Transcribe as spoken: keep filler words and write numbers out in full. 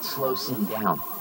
Slows him down.